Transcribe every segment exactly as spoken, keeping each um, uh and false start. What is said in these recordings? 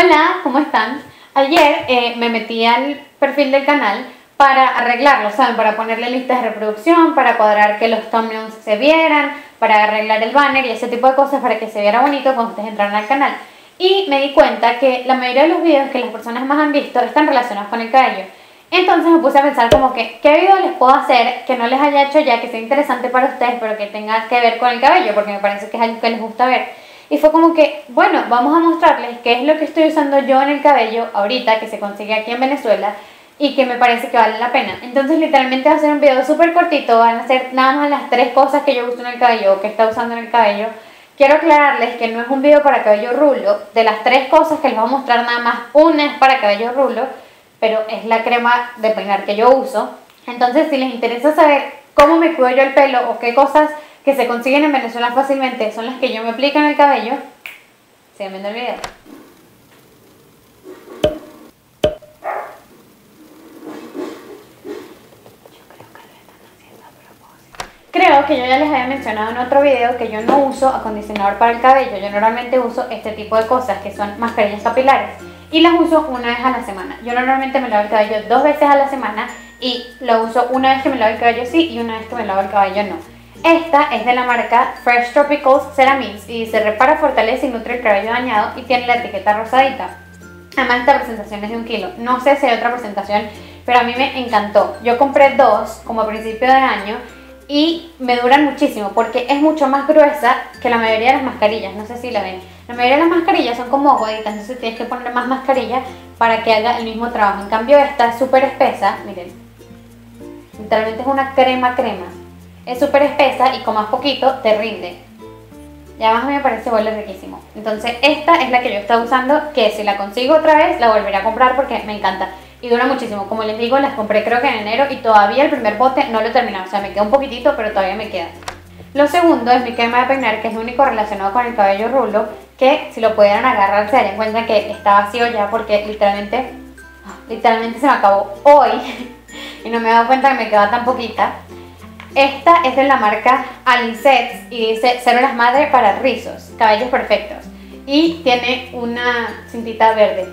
Hola, ¿cómo están? Ayer eh, me metí al perfil del canal para arreglarlo, ¿saben? Para ponerle listas de reproducción, para cuadrar que los thumbnails se vieran, para arreglar el banner y ese tipo de cosas para que se viera bonito cuando ustedes entraran al canal. Y me di cuenta que la mayoría de los videos que las personas más han visto están relacionados con el cabello. Entonces me puse a pensar como que, ¿qué video les puedo hacer que no les haya hecho ya, que sea interesante para ustedes, pero que tenga que ver con el cabello? Porque me parece que es algo que les gusta ver. Y fue como que, bueno, vamos a mostrarles qué es lo que estoy usando yo en el cabello ahorita, que se consigue aquí en Venezuela y que me parece que vale la pena. Entonces literalmente va a ser un video súper cortito, van a ser nada más las tres cosas que yo uso en el cabello o que está usando en el cabello. Quiero aclararles que no es un video para cabello rulo, de las tres cosas que les voy a mostrar nada más una es para cabello rulo, pero es la crema de peinar que yo uso. Entonces si les interesa saber cómo me cuido yo el pelo o qué cosas que se consiguen en Venezuela fácilmente son las que yo me aplico en el cabello, sigan viendo el video. Creo que yo ya les había mencionado en otro video que yo no uso acondicionador para el cabello. Yo normalmente uso este tipo de cosas que son mascarillas capilares y las uso una vez a la semana. Yo normalmente me lavo el cabello dos veces a la semana y lo uso una vez que me lavo el cabello sí y una vez que me lavo el cabello no. Esta es de la marca Fresh Tropicals Ceramins y se repara, fortalece y nutre el cabello dañado y tiene la etiqueta rosadita. Además esta presentación es de un kilo, no sé si hay otra presentación, pero a mí me encantó. Yo compré dos como a principio de año y me duran muchísimo porque es mucho más gruesa que la mayoría de las mascarillas, no sé si la ven. La mayoría de las mascarillas son como aguaditas, entonces tienes que poner más mascarilla para que haga el mismo trabajo. En cambio esta es súper espesa, miren, literalmente es una crema crema. Es súper espesa y con más poquito te rinde. Y además me parece huele riquísimo. Entonces esta es la que yo estaba usando, que si la consigo otra vez la volveré a comprar porque me encanta. Y dura muchísimo. Como les digo, las compré creo que en enero y todavía el primer bote no lo he terminado. O sea, me queda un poquitito, pero todavía me queda. Lo segundo es mi crema de peinar, que es lo único relacionado con el cabello rulo, que si lo pudieran agarrar se darían cuenta que está vacío ya porque literalmente, literalmente se me acabó hoy. Y no me he dado cuenta que me quedaba tan poquita. Esta es de la marca Alicet y dice cero las madres para rizos, cabellos perfectos, y tiene una cintita verde.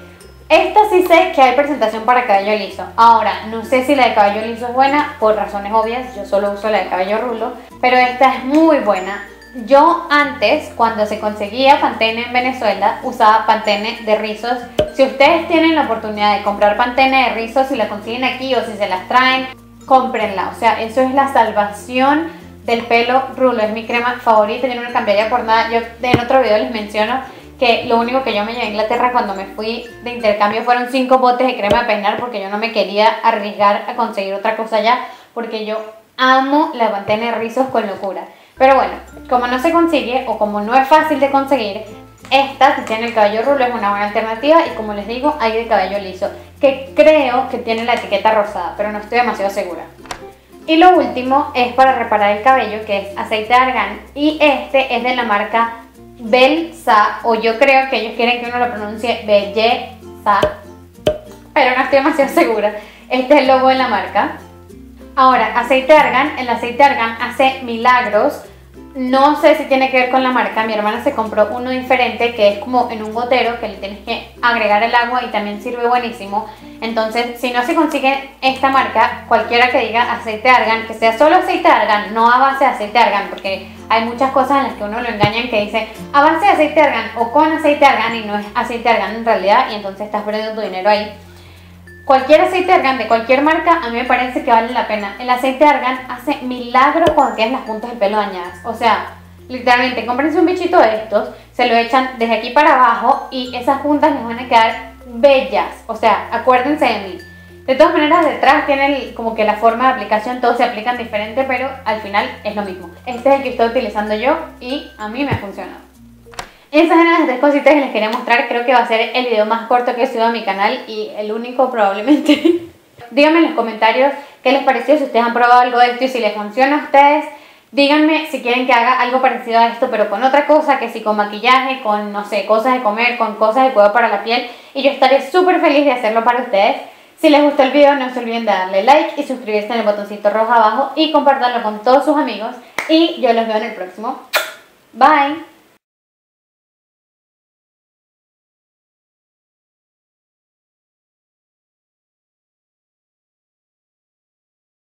Esta sí sé que hay presentación para cabello liso. Ahora, no sé si la de cabello liso es buena, por razones obvias, yo solo uso la de cabello rulo, pero esta es muy buena. Yo antes, cuando se conseguía Pantene en Venezuela, usaba Pantene de rizos. Si ustedes tienen la oportunidad de comprar Pantene de rizos, si la consiguen aquí o si se las traen, cómprenla, o sea, eso es la salvación del pelo rulo, es mi crema favorita, yo no la cambiaría por nada. Yo en otro video les menciono que lo único que yo me llevé a Inglaterra cuando me fui de intercambio fueron cinco botes de crema de peinar porque yo no me quería arriesgar a conseguir otra cosa allá porque yo amo la Pantene de rizos con locura. Pero bueno, como no se consigue o como no es fácil de conseguir, esta, si tiene el cabello rulo, es una buena alternativa y como les digo, hay de cabello liso, que creo que tiene la etiqueta rosada, pero no estoy demasiado segura. Y lo último es para reparar el cabello, que es aceite de argán, y este es de la marca Belsa, o yo creo que ellos quieren que uno lo pronuncie Belleza, pero no estoy demasiado segura. Este es el logo de la marca. Ahora, aceite de argán, el aceite de argán hace milagros. No sé si tiene que ver con la marca, mi hermana se compró uno diferente que es como en un gotero que le tienes que agregar el agua y también sirve buenísimo. Entonces si no se consigue esta marca, cualquiera que diga aceite de argán, que sea solo aceite de argán, no a base de aceite de argán, porque hay muchas cosas en las que uno lo engañan que dicen a base de aceite de argán o con aceite de argán y no es aceite de argán en realidad y entonces estás perdiendo tu dinero ahí. Cualquier aceite de argán de cualquier marca a mí me parece que vale la pena. El aceite de argán hace milagros cuando tienes las puntas del pelo dañadas. O sea, literalmente, cómprense un bichito de estos, se lo echan desde aquí para abajo y esas puntas les van a quedar bellas. O sea, acuérdense de mí. De todas maneras, detrás tienen como que la forma de aplicación, todos se aplican diferente, pero al final es lo mismo. Este es el que estoy utilizando yo y a mí me ha funcionado. Esas eran las tres cositas que les quería mostrar, creo que va a ser el video más corto que he subido a mi canal y el único probablemente. Díganme en los comentarios qué les pareció, si ustedes han probado algo de esto y si les funciona a ustedes. Díganme si quieren que haga algo parecido a esto pero con otra cosa, que si con maquillaje, con no sé, cosas de comer, con cosas de cuidado para la piel. Y yo estaré súper feliz de hacerlo para ustedes. Si les gustó el video no se olviden de darle like y suscribirse en el botoncito rojo abajo y compartirlo con todos sus amigos. Y yo los veo en el próximo. Bye.